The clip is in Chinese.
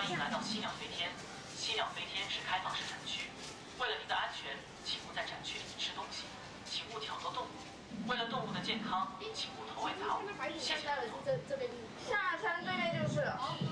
欢迎来到西鸟飞天。西鸟飞天是开放式展区，为了您的安全，请勿在展区里吃东西，请勿挑逗动物。为了动物的健康，请勿投喂杂物。谢谢。下山对面就是了。